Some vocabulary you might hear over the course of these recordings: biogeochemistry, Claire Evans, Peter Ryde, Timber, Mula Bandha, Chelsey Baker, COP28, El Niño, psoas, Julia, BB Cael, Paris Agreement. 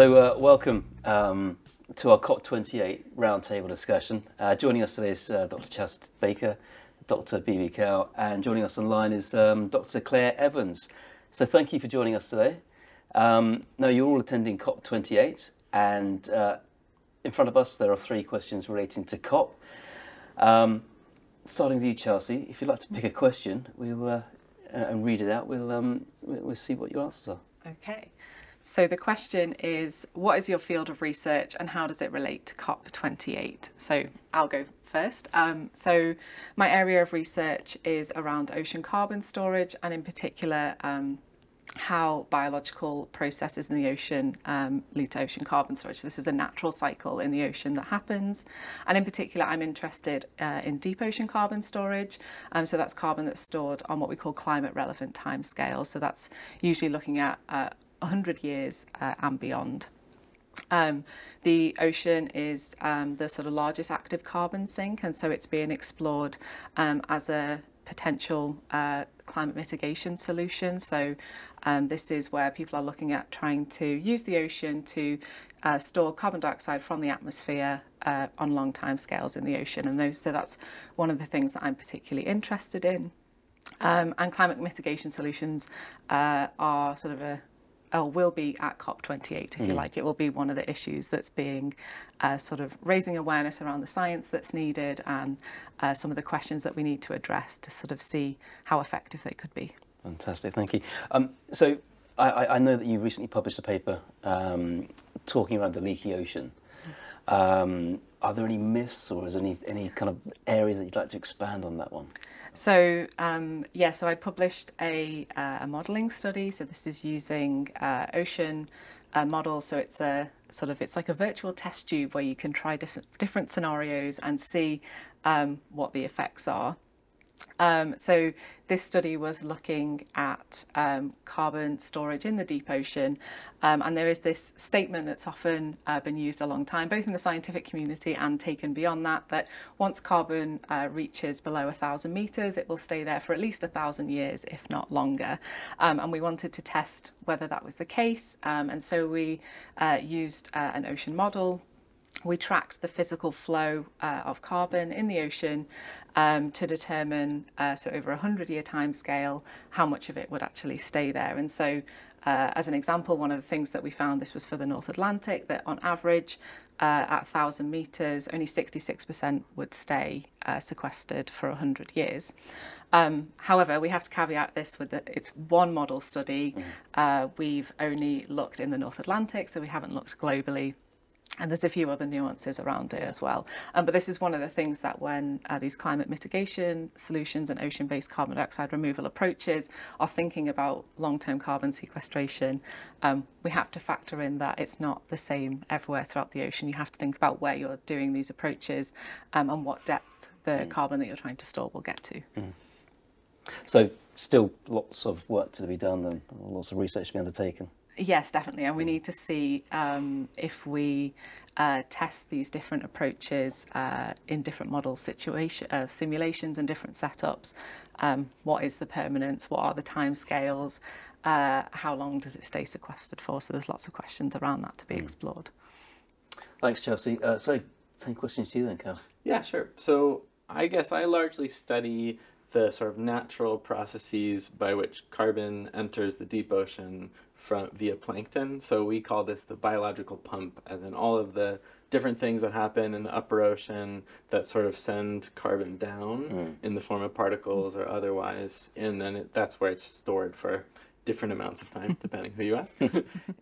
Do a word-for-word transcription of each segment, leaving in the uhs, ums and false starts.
So uh, welcome um, to our COP twenty-eight roundtable discussion. Uh, joining us today is uh, Doctor Chelsey Baker, Doctor B B Cael, and joining us online is um, Doctor Claire Evans. So thank you for joining us today. Um, now, you're all attending COP twenty-eight, and uh, in front of us there are three questions relating to COP. Um, starting with you, Chelsey, if you'd like to pick a question we'll, uh, and read it out, we'll, um, we'll see what your answers are. Okay. So the question is, what is your field of research and how does it relate to COP twenty-eight? So I'll go first. Um, so my area of research is around ocean carbon storage, and in particular um, how biological processes in the ocean um, lead to ocean carbon storage. This is a natural cycle in the ocean that happens, and in particular I'm interested uh, in deep ocean carbon storage. Um, so that's carbon that's stored on what we call climate relevant timescales. So that's usually looking at uh, one hundred years uh, and beyond. Um, the ocean is um, the sort of largest active carbon sink, and so it's being explored um, as a potential uh, climate mitigation solution. So um, this is where people are looking at trying to use the ocean to uh, store carbon dioxide from the atmosphere uh, on long time scales in the ocean, and those, so that's one of the things that I'm particularly interested in. Um, and climate mitigation solutions uh, are sort of a Oh, will be at COP twenty-eight, if mm. you like. It will be one of the issues that's being uh, sort of raising awareness around the science that's needed and uh, some of the questions that we need to address to sort of see how effective they could be. Fantastic, thank you. Um, so I, I know that you recently published a paper um, talking around the leaky ocean. Um, are there any myths, or is there any, any kind of areas that you'd like to expand on that one? So, um, yeah, so I published a, uh, a modelling study. So this is using uh, ocean uh, models. So it's a sort of, it's like a virtual test tube where you can try diff different scenarios and see um, what the effects are. Um, so this study was looking at um, carbon storage in the deep ocean, um, and there is this statement that's often uh, been used a long time, both in the scientific community and taken beyond that, that once carbon uh, reaches below a thousand metres, it will stay there for at least a thousand years, if not longer. Um, and we wanted to test whether that was the case, um, and so we uh, used uh, an ocean model. We tracked the physical flow uh, of carbon in the ocean um, to determine, uh, so over a hundred year time scale, how much of it would actually stay there. And so, uh, as an example, one of the things that we found, this was for the North Atlantic, that on average, uh, at one thousand metres, only sixty-six percent would stay uh, sequestered for one hundred years. Um, however, we have to caveat this with that it's one model study. Mm. Uh, we've only looked in the North Atlantic, so we haven't looked globally. And there's a few other nuances around it as well. Um, but this is one of the things that when uh, these climate mitigation solutions and ocean-based carbon dioxide removal approaches are thinking about long-term carbon sequestration, um, we have to factor in that it's not the same everywhere throughout the ocean. You have to think about where you're doing these approaches um, and what depth the mm. carbon that you're trying to store will get to. Mm. So still lots of work to be done and lots of research to be undertaken. Yes, definitely, and we need to see um, if we uh, test these different approaches uh, in different model situation, uh, simulations and different setups. Um, what is the permanence? What are the timescales? Uh, how long does it stay sequestered for? So there's lots of questions around that to be explored. Thanks, Chelsey. Uh, so, same question to you then, Cal. Yeah, sure. So I guess I largely study the sort of natural processes by which carbon enters the deep ocean from via plankton. So we call this the biological pump, as in all of the different things that happen in the upper ocean that sort of send carbon down mm. in the form of particles or otherwise, and then it, that's where it's stored for different amounts of time, depending who you ask.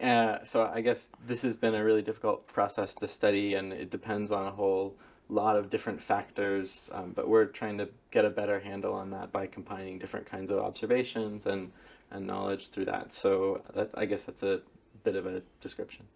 uh, so I guess this has been a really difficult process to study, and it depends on a whole lot of different factors, um, but we're trying to get a better handle on that by combining different kinds of observations and and knowledge through that. So that, I guess that's a bit of a description.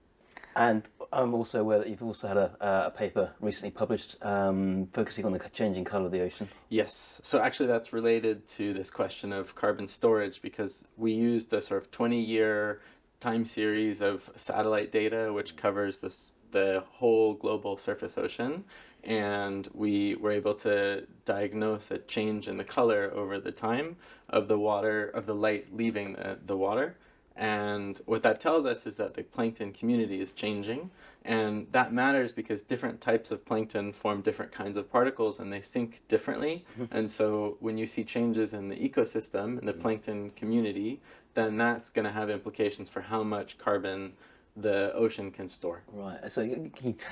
And I'm also aware that you've also had a, uh, a paper recently published um, focusing on the changing colour of the ocean. Yes, so actually that's related to this question of carbon storage, because we used a sort of twenty year time series of satellite data which covers this, the whole global surface ocean, and we were able to diagnose a change in the color over the time of the water, of the light leaving the, the water. And what that tells us is that the plankton community is changing, and that matters because different types of plankton form different kinds of particles and they sink differently. And so when you see changes in the ecosystem, in the plankton community, then that's going to have implications for how much carbon the ocean can store. Right. So can you t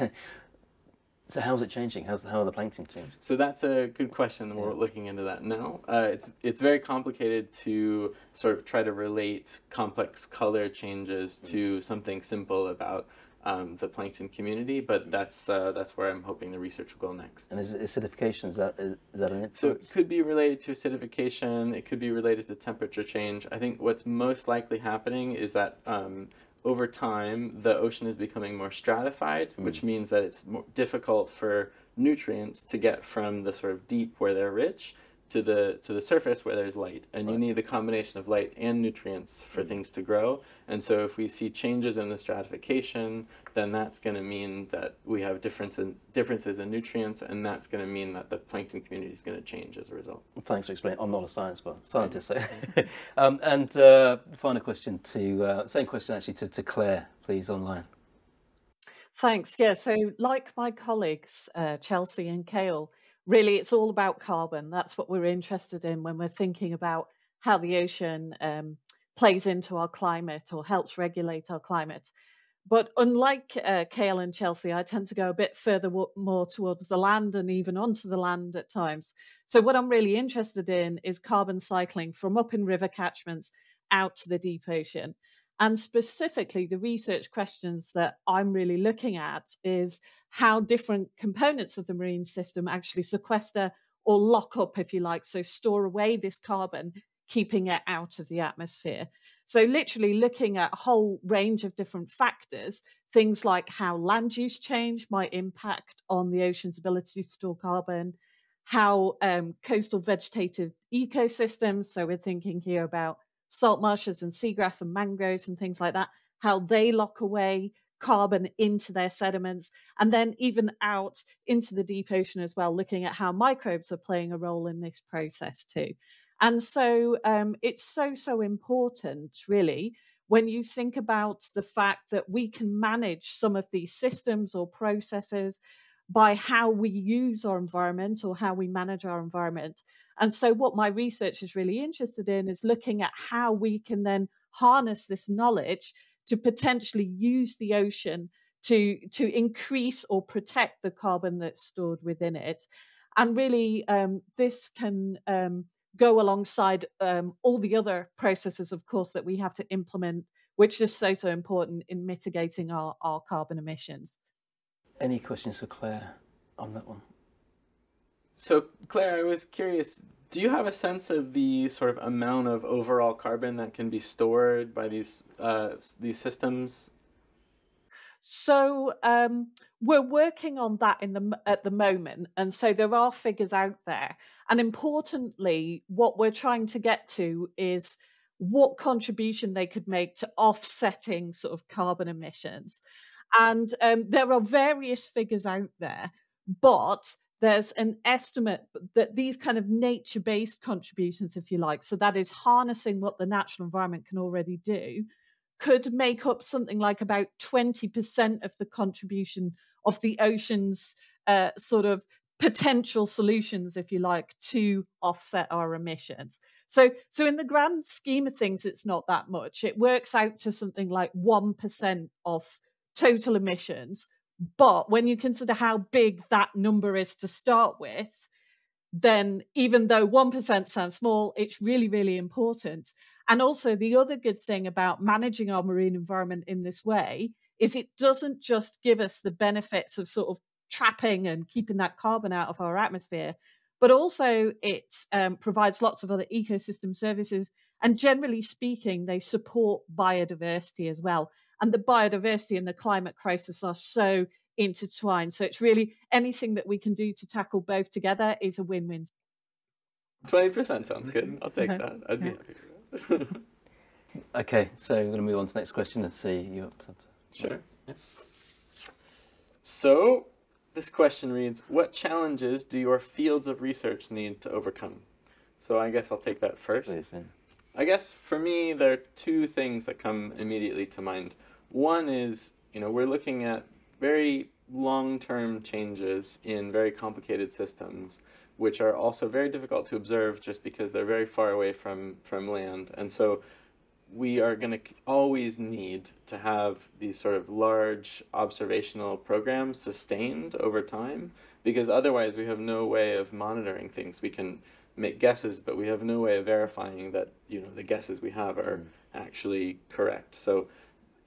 so how's it changing? How's the, how are the plankton changing? So that's a good question. We're yeah. looking into that now. Uh, it's, it's very complicated to sort of try to relate complex color changes mm. to something simple about um, the plankton community, but that's, uh, that's where I'm hoping the research will go next. And is acidification, is that, is that an influence? So it could be related to acidification. It could be related to temperature change. I think what's most likely happening is that um, over time, the ocean is becoming more stratified, mm. which means that it's more difficult for nutrients to get from the sort of deep where they're rich to the to the surface where there's light. And right. you need the combination of light and nutrients for mm. things to grow. And so if we see changes in the stratification, then that's going to mean that we have difference in, differences in nutrients, and that's going to mean that the plankton community is going to change as a result. Thanks for explaining. I'm not a science scientist. So. um, and uh, final question to, uh, same question actually to, to Claire, please, online. Thanks. Yeah, so like my colleagues, uh, Chelsey and Cael, really, it's all about carbon. That's what we're interested in when we're thinking about how the ocean um, plays into our climate or helps regulate our climate. But unlike uh, Cael and Chelsey, I tend to go a bit further more towards the land and even onto the land at times. So what I'm really interested in is carbon cycling from up in river catchments out to the deep ocean. And specifically, the research questions that I'm really looking at is how different components of the marine system actually sequester or lock up, if you like, so store away this carbon, keeping it out of the atmosphere. So literally looking at a whole range of different factors, things like how land use change might impact on the ocean's ability to store carbon, how um, coastal vegetative ecosystems, so we're thinking here about salt marshes and seagrass and mangroves and things like that, how they lock away carbon into their sediments, and then even out into the deep ocean as well, looking at how microbes are playing a role in this process too. And so um, it's so, so important, really, when you think about the fact that we can manage some of these systems or processes by how we use our environment or how we manage our environment. And so what my research is really interested in is looking at how we can then harness this knowledge to potentially use the ocean to, to increase or protect the carbon that's stored within it. And really, um, this can um, go alongside um, all the other processes, of course, that we have to implement, which is so, so important in mitigating our, our carbon emissions. Any questions for Claire on that one? So, Claire, I was curious, do you have a sense of the sort of amount of overall carbon that can be stored by these, uh, these systems? So um, we're working on that in the, at the moment. And so there are figures out there. And importantly, what we're trying to get to is what contribution they could make to offsetting sort of carbon emissions. And um, there are various figures out there, but there's an estimate that these kind of nature-based contributions, if you like, so that is harnessing what the natural environment can already do, could make up something like about twenty percent of the contribution of the ocean's uh, sort of potential solutions, if you like, to offset our emissions. So, so in the grand scheme of things, it's not that much. It works out to something like one percent of total emissions. But when you consider how big that number is to start with, then even though one percent sounds small, it's really, really important. And also the other good thing about managing our marine environment in this way is it doesn't just give us the benefits of sort of trapping and keeping that carbon out of our atmosphere, but also it um, provides lots of other ecosystem services. And generally speaking, they support biodiversity as well. And the biodiversity and the climate crisis are so intertwined. So it's really anything that we can do to tackle both together is a win-win. twenty percent sounds good. I'll take that. I'd be happy with that. Okay, so we're going to move on to the next question and see you up to. Sure. Yeah. So this question reads, what challenges do your fields of research need to overcome? So I guess I'll take that first. Please, I guess for me, there are two things that come immediately to mind. One is, you know, we're looking at very long-term changes in very complicated systems, which are also very difficult to observe just because they're very far away from, from land. And so we are going to always need to have these sort of large observational programs sustained over time, because otherwise we have no way of monitoring things. We can make guesses, but we have no way of verifying that, you know, the guesses we have are mm. actually correct. So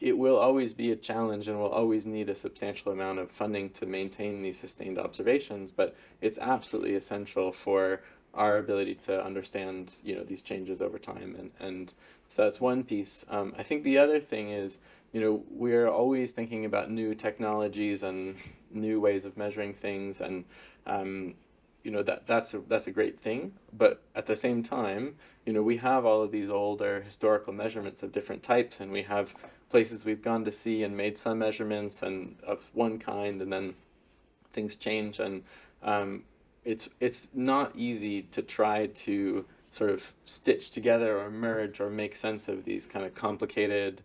it will always be a challenge, and we'll always need a substantial amount of funding to maintain these sustained observations, but it's absolutely essential for our ability to understand, you know, these changes over time. And, and so that's one piece. Um, I think the other thing is, you know, we're always thinking about new technologies and new ways of measuring things, and, um, you know, that, that's, a, that's a great thing. But at the same time, you know, we have all of these older historical measurements of different types, and we have places we've gone to see and made some measurements and of one kind, and then things change, and um, it's it's not easy to try to sort of stitch together or merge or make sense of these kind of complicated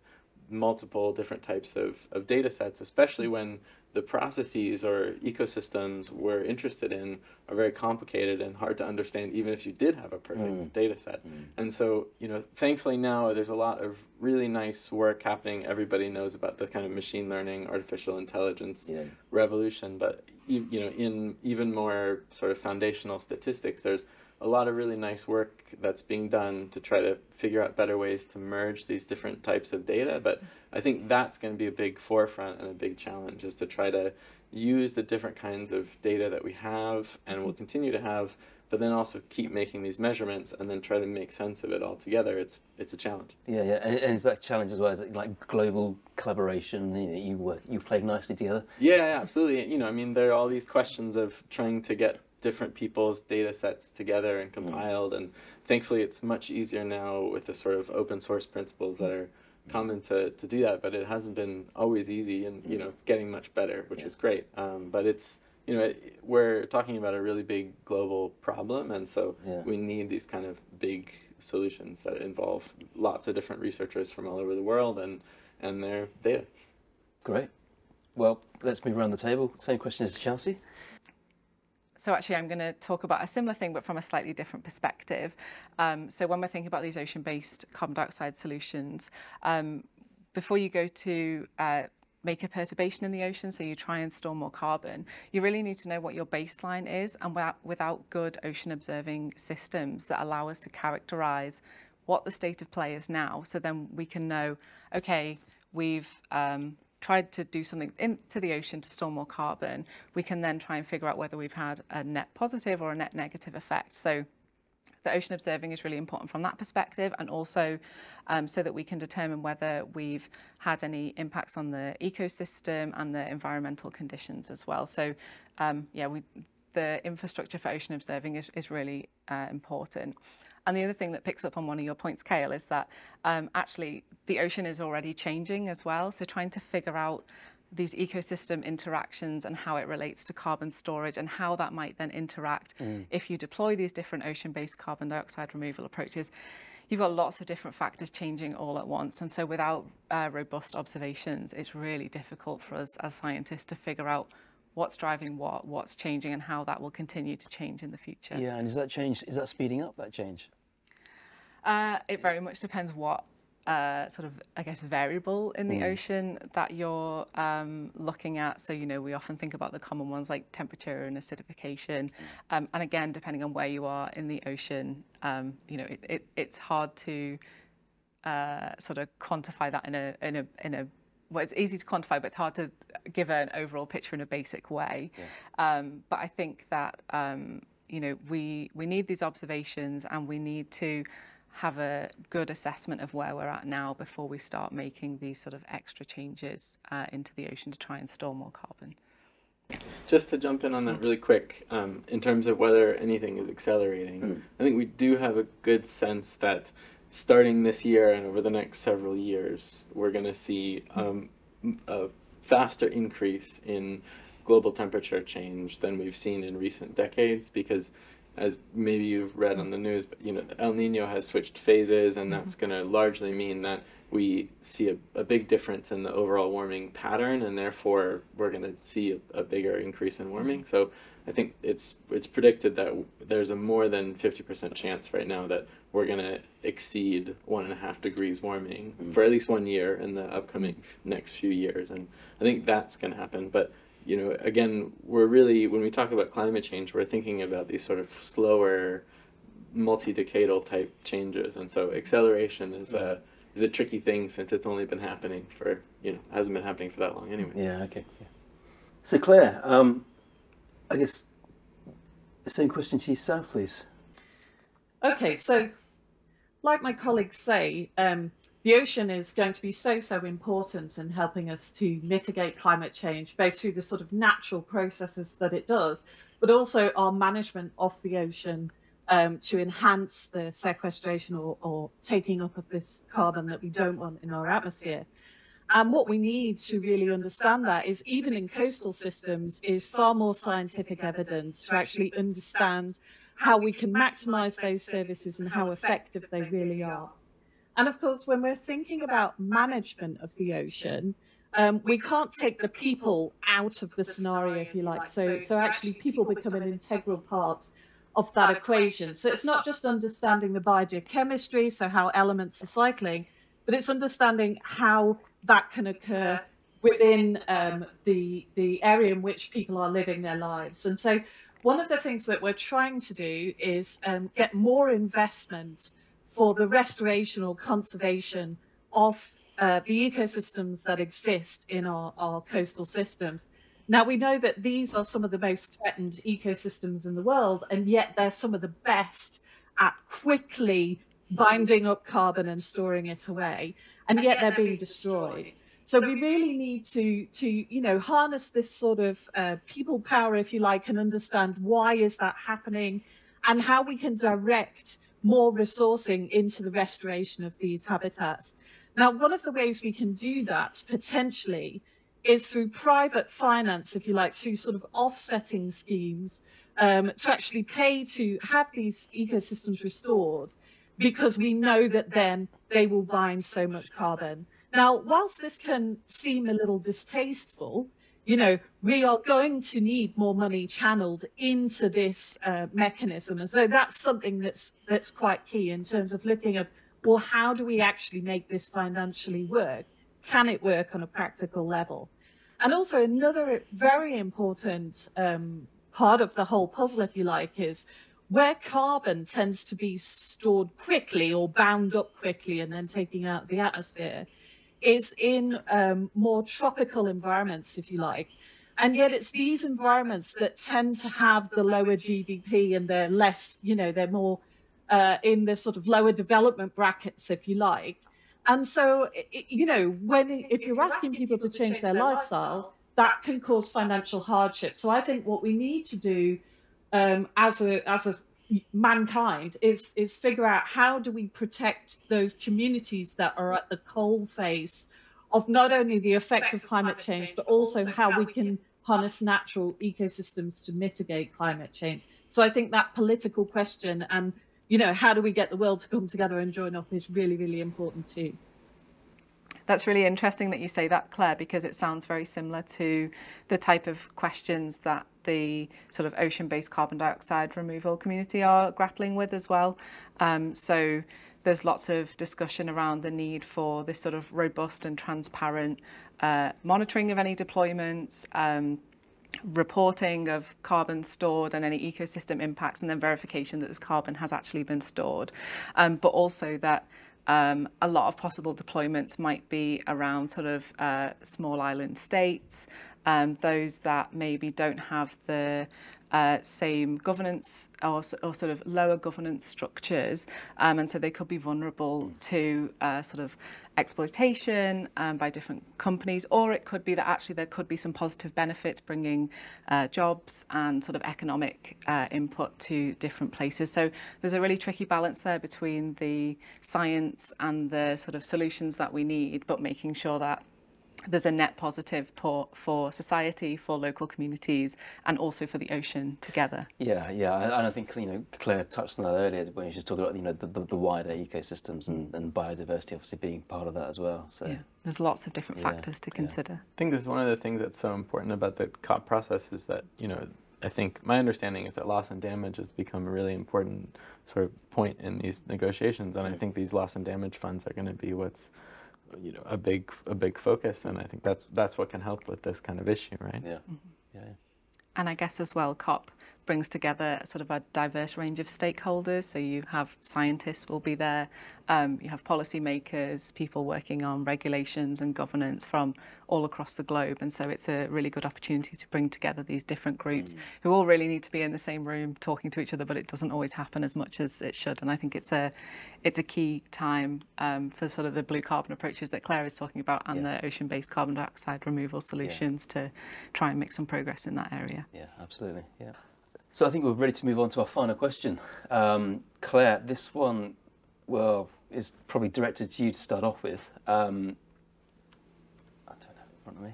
multiple different types of, of data sets, especially when the processes or ecosystems we're interested in are very complicated and hard to understand, even if you did have a perfect mm. data set. Mm. And so, you know, thankfully now there's a lot of really nice work happening. Everybody knows about the kind of machine learning, artificial intelligence yeah. revolution, but, you know, in even more sort of foundational statistics, there's a lot of really nice work that's being done to try to figure out better ways to merge these different types of data. But I think that's going to be a big forefront and a big challenge, is to try to use the different kinds of data that we have and will continue to have, but then also keep making these measurements and then try to make sense of it all together. It's it's a challenge. Yeah, yeah, and, and it's that challenge as well. It's like global collaboration. You know, you work, you play nicely together. Yeah, yeah, absolutely. You know, I mean, there are all these questions of trying to get different people's data sets together and compiled, mm. and thankfully it's much easier now with the sort of open source principles that are common to, to do that, but it hasn't been always easy, and you know, it's getting much better, which yeah. is great. Um, but it's, you know, it, we're talking about a really big global problem, and so yeah. we need these kind of big solutions that involve lots of different researchers from all over the world and, and their data. Great. Well, let's move around the table. Same question as Chelsey. So actually, I'm going to talk about a similar thing, but from a slightly different perspective. Um, so when we're thinking about these ocean-based carbon dioxide solutions, um, before you go to uh, make a perturbation in the ocean, so you try and store more carbon, you really need to know what your baseline is, and without, without good ocean observing systems that allow us to characterize what the state of play is now. So then we can know, okay, we've um, tried to do something into the ocean to store more carbon, we can then try and figure out whether we've had a net positive or a net negative effect. So the ocean observing is really important from that perspective, and also um, so that we can determine whether we've had any impacts on the ecosystem and the environmental conditions as well. So um, yeah, we, the infrastructure for ocean observing is, is really uh, important. And the other thing that picks up on one of your points, Cael, is that um, actually the ocean is already changing as well. So trying to figure out these ecosystem interactions and how it relates to carbon storage and how that might then interact mm. if you deploy these different ocean-based carbon dioxide removal approaches. You've got lots of different factors changing all at once. And so without uh, robust observations, it's really difficult for us as scientists to figure out what's driving what, what's changing, and how that will continue to change in the future. Yeah, and is that change, is that speeding up, that change? Uh, it very much depends what uh, sort of, I guess, variable in the mm. ocean that you're um, looking at. So, you know, we often think about the common ones like temperature and acidification. Um, and again, depending on where you are in the ocean, um, you know, it, it, it's hard to uh, sort of quantify that in a, in a, in a well, it's easy to quantify, but it's hard to give an overall picture in a basic way. Yeah. Um, but I think that, um, you know, we, we need these observations, and we need to have a good assessment of where we're at now before we start making these sort of extra changes uh, into the ocean to try and store more carbon. Just to jump in on that really quick, um, in terms of whether anything is accelerating, mm. I think we do have a good sense that starting this year and over the next several years, we're going to see um, a faster increase in global temperature change than we've seen in recent decades, because as maybe you've read on the news, but you know, El Nino has switched phases, and that's going to largely mean that we see a, a big difference in the overall warming pattern, and therefore we're going to see a, a bigger increase in warming. So I think it's it's predicted that there's a more than fifty percent chance right now that we're going to exceed one and a half degrees warming mm. for at least one year in the upcoming next few years, and I think that's going to happen. But you know, again, we're really, when we talk about climate change, we're thinking about these sort of slower, multi-decadal type changes, and so acceleration is mm. a is a tricky thing, since it's only been happening for, you know, hasn't been happening for that long anyway. Yeah, okay. Yeah. So Claire, um, I guess the same question to yourself, please. Okay, so like my colleagues say, um, the ocean is going to be so, so important in helping us to mitigate climate change, both through the sort of natural processes that it does, but also our management of the ocean Um, to enhance the sequestration or, or taking up of this carbon that we don't want in our atmosphere. And what we need to really understand that is, even in coastal systems, is far more scientific evidence to actually understand how we can maximize those services and how effective they really are. And of course, when we're thinking about management of the ocean, Um, we can't take the people out of the scenario, if you like. So, so actually people become an integral part of that equation. So it's not just understanding the biogeochemistry, so how elements are cycling, but it's understanding how that can occur within um, the, the area in which people are living their lives. And so one of the things that we're trying to do is um, get more investment for the restoration or conservation of uh, the ecosystems that exist in our, our coastal systems. Now, we know that these are some of the most threatened ecosystems in the world, and yet they're some of the best at quickly binding up carbon and storing it away, and yet they're being destroyed. So we really need to, to you know, harness this sort of uh, people power, if you like, and understand why is that happening and how we can direct more resourcing into the restoration of these habitats. Now, one of the ways we can do that, potentially, is through private finance, if you like, through sort of offsetting schemes um, to actually pay to have these ecosystems restored, because we know that then they will bind so much carbon. Now, whilst this can seem a little distasteful, you know, we are going to need more money channeled into this uh, mechanism. And so that's something that's, that's quite key in terms of looking at, well, how do we actually make this financially work? Can it work on a practical level? And also another very important um, part of the whole puzzle, if you like, is where carbon tends to be stored quickly or bound up quickly and then taking out the atmosphere is in um, more tropical environments, if you like. And yet it's these environments that tend to have the lower G D P, and they're less, you know, they're more uh, in the sort of lower development brackets, if you like. And so, you know, when if you're asking people to change their lifestyle, that can cause financial hardship. So I think what we need to do um, as a as a mankind is is figure out how do we protect those communities that are at the coalface of not only the effects of climate change, but also how we can harness natural ecosystems to mitigate climate change. So I think that political question and, you know, how do we get the world to come together and join up is really, really important too. That's really interesting that you say that, Claire, because it sounds very similar to the type of questions that the sort of ocean-based carbon dioxide removal community are grappling with as well. Um, so there's lots of discussion around the need for this sort of robust and transparent uh, monitoring of any deployments, um, reporting of carbon stored and any ecosystem impacts, and then verification that this carbon has actually been stored, um, but also that um, a lot of possible deployments might be around sort of uh, small island states, um, those that maybe don't have the Uh, same governance or, or sort of lower governance structures, um, and so they could be vulnerable to uh, sort of exploitation um, by different companies, or it could be that actually there could be some positive benefits bringing uh, jobs and sort of economic uh, input to different places. So there's a really tricky balance there between the science and the sort of solutions that we need, but making sure that there's a net positive for, for society, for local communities, and also for the ocean together. Yeah, yeah, and I think, you know, Claire touched on that earlier when she was talking about, you know, the, the, the wider ecosystems and, and biodiversity obviously being part of that as well. So yeah, there's lots of different yeah, factors to consider. Yeah. I think this is one of the things that's so important about the COP process is that, you know, I think my understanding is that loss and damage has become a really important sort of point in these negotiations, and I think these loss and damage funds are going to be what's, you know, a big a big focus, and I think that's that's what can help with this kind of issue, right? Yeah. Mm-hmm. Yeah, yeah. And I guess as well, COP brings together sort of a diverse range of stakeholders. So you have scientists will be there, um, you have policymakers, people working on regulations and governance from all across the globe. And so it's a really good opportunity to bring together these different groups mm. who all really need to be in the same room talking to each other, but it doesn't always happen as much as it should. And I think it's a it's a key time um, for sort of the blue carbon approaches that Claire is talking about and yeah. the ocean-based carbon dioxide removal solutions yeah. to try and make some progress in that area. Yeah, absolutely. Yeah. So I think we're ready to move on to our final question. Um, Claire, this one, well, is probably directed to you to start off with. Um, I don't have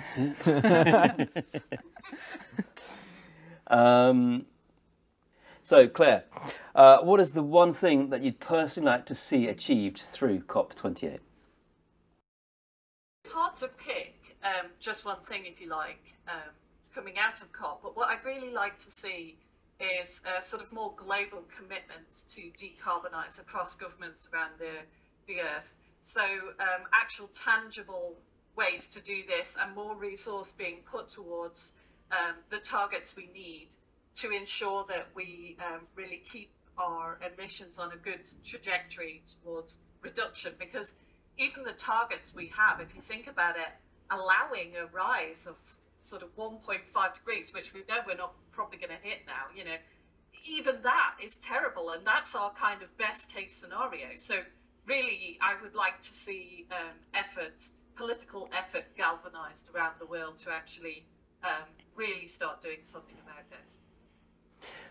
it in front of me. um, so, Claire, uh, what is the one thing that you'd personally like to see achieved through COP twenty-eight? It's hard to pick um, just one thing, if you like. Um, coming out of COP, but what I'd really like to see is a sort of more global commitments to decarbonise across governments around the, the earth. So um, actual tangible ways to do this and more resource being put towards um, the targets we need to ensure that we um, really keep our emissions on a good trajectory towards reduction, because even the targets we have, if you think about it, allowing a rise of sort of one point five degrees, which we know we're not probably going to hit now, you know, even that is terrible. And that's our kind of best case scenario. So really, I would like to see um, effort, political effort galvanized around the world to actually um, really start doing something about this.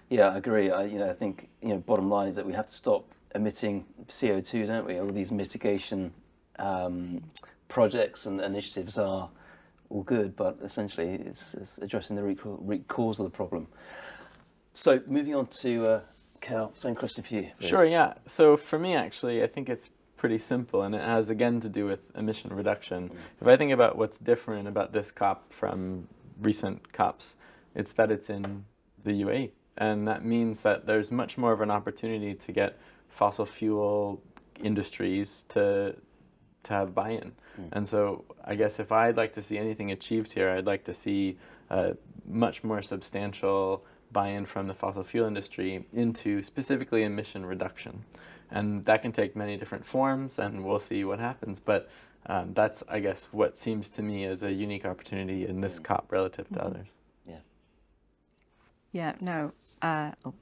Yeah, I agree. I, you know, I think, you know, bottom line is that we have to stop emitting C O two, don't we? All these mitigation um, projects and initiatives are all good, but essentially it's, it's addressing the root, root cause of the problem. So moving on to uh, Cal, same question for you. Please. Sure, yeah. So for me, actually, I think it's pretty simple, and it has, again, to do with emission reduction. Mm. If I think about what's different about this COP from recent COPs, it's that it's in the U A E, and that means that there's much more of an opportunity to get fossil fuel industries to to have buy-in. Mm. And so I guess if I'd like to see anything achieved here, I'd like to see uh, much more substantial buy-in from the fossil fuel industry into specifically emission reduction. And that can take many different forms, and we'll see what happens. But um, that's, I guess, what seems to me as a unique opportunity in this COP relative to mm-hmm. others. Yeah. Yeah, no. Uh, oh.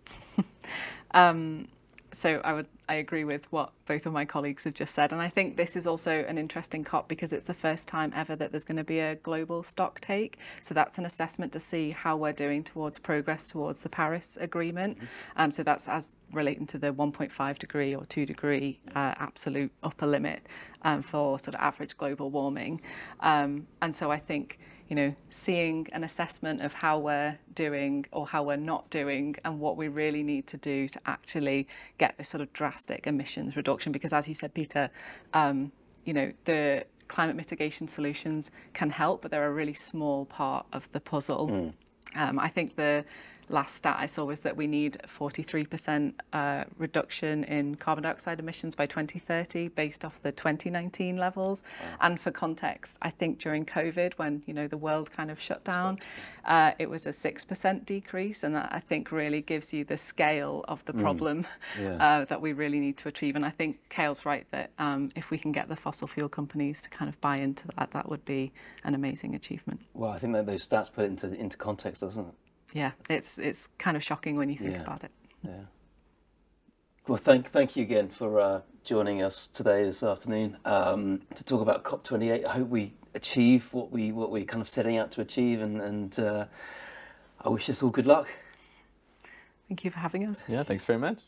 um, So I would I agree with what both of my colleagues have just said, and I think this is also an interesting COP because it's the first time ever that there's going to be a global stock take. So that's an assessment to see how we're doing towards progress towards the Paris Agreement. Mm-hmm. um, so that's as relating to the one point five degree or two degree uh, absolute upper limit um, for sort of average global warming. Um, and so I think, you know, seeing an assessment of how we're doing or how we're not doing and what we really need to do to actually get this sort of drastic emissions reduction. Because as you said, Peter, um, you know, the climate mitigation solutions can help, but they're a really small part of the puzzle. Mm. Um, I think the last stat I saw was that we need forty-three percent uh, reduction in carbon dioxide emissions by twenty thirty based off the twenty nineteen levels. Wow. And for context, I think during COVID, when, you know, the world kind of shut down, uh, it was a six percent decrease. And that, I think, really gives you the scale of the problem mm. yeah. uh, that we really need to achieve. And I think Cael's right that um, if we can get the fossil fuel companies to kind of buy into that, that would be an amazing achievement. Well, I think that those stats put it into, into context, doesn't it? Yeah, it's it's kind of shocking when you think yeah. about it. Yeah. Well, thank thank you again for uh, joining us today this afternoon um, to talk about COP twenty-eight. I hope we achieve what we what we're kind of setting out to achieve, and and uh, I wish us all good luck. Thank you for having us. Yeah, thanks very much.